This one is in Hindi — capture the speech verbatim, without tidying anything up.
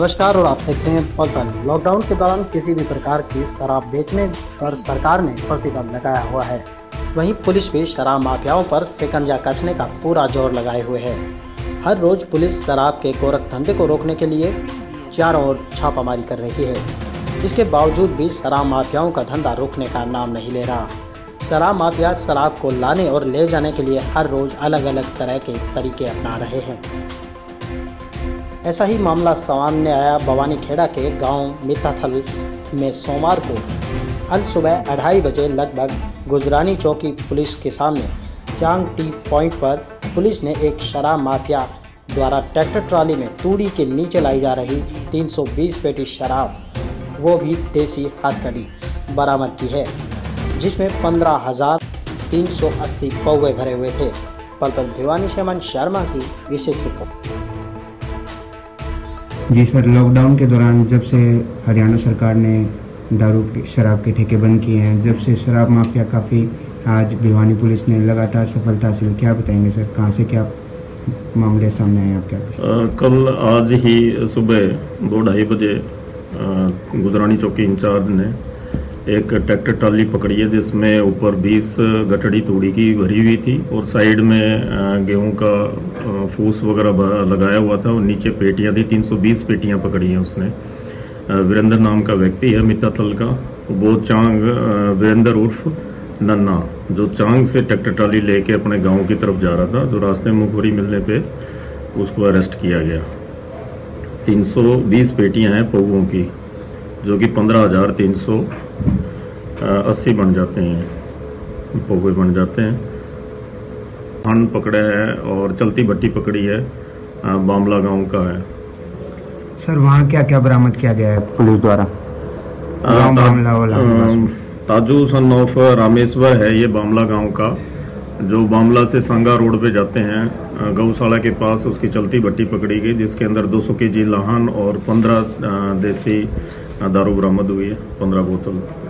नमस्कार और आप देख रहे हैं पलटन। लॉकडाउन के दौरान किसी भी प्रकार की शराब बेचने पर सरकार ने प्रतिबंध लगाया हुआ है, वहीं पुलिस भी शराब माफियाओं पर शिकंजा कसने का पूरा जोर लगाए हुए है। हर रोज पुलिस शराब के गोरख धंधे को रोकने के लिए चारों ओर छापामारी कर रही है। इसके बावजूद भी शराब माफियाओं का धंधा रोकने का नाम नहीं ले रहा। शराब माफिया शराब को लाने और ले जाने के लिए हर रोज अलग अलग तरह के तरीके अपना रहे हैं। ऐसा ही मामला सामने आया बवानीखेड़ा के गांव मित्ताथल में। सोमवार को अल सुबह अढ़ाई बजे लगभग गुजरानी चौकी पुलिस के सामने चांग टी पॉइंट पर पुलिस ने एक शराब माफिया द्वारा ट्रैक्टर ट्राली में तूड़ी के नीचे लाई जा रही तीन सौ बीस पेटी शराब, वो भी देसी हथकड़ी, बरामद की है, जिसमें पंद्रह हजार तीन सौ अस्सी पौवे भरे हुए थे। पल पर भिवानी शमन शर्मा की विशेष रिपोर्ट। जी सर, लॉकडाउन के दौरान जब से हरियाणा सरकार ने दारू के शराब के ठेके बंद किए हैं, जब से शराब माफिया काफ़ी आज भिवानी पुलिस ने लगातार सफलता हासिल, क्या बताएंगे सर, कहाँ से क्या मामले सामने आए आपके? आ, कल आज ही सुबह दो ढाई बजे गुजरानी चौकी इंचार्ज ने एक ट्रैक्टर ट्राली पकड़ी है, जिसमें ऊपर बीस गठड़ी तूड़ी की भरी हुई थी और साइड में गेहूं का फूस वगैरह लगाया हुआ था और नीचे पेटियां थी। तीन सौ बीस पेटियां पकड़ी हैं उसने। वीरेंद्र नाम का व्यक्ति है मित्ताथल का, वो चांग वीरेंद्र उर्फ नन्ना, जो चांग से ट्रैक्टर ट्राली लेके अपने गाँव की तरफ जा रहा था, जो रास्ते में मुखबरी मिलने पर उसको अरेस्ट किया गया। तीन सौ बीस पेटियाँ हैं पौवों की, जो कि पंद्रह हज़ार तीन सौ अस्सी बन जाते हैं, पौवे बन जाते हैं। हन पकड़े हैं और चलती भट्टी पकड़ी है, बामला गांव का है। सर वहाँ क्या क्या बरामद किया गया है पुलिस द्वारा? ताजू सन ऑफ रामेश्वर है ये बामला गांव का, जो बामला से सांगा रोड पे जाते हैं गौशाला के पास, उसकी चलती भट्टी पकड़ी गई, जिसके अंदर दो सौ के जी लाहन और पंद्रह देसी दारू बरामद हुई है, पंद्रह बोतल।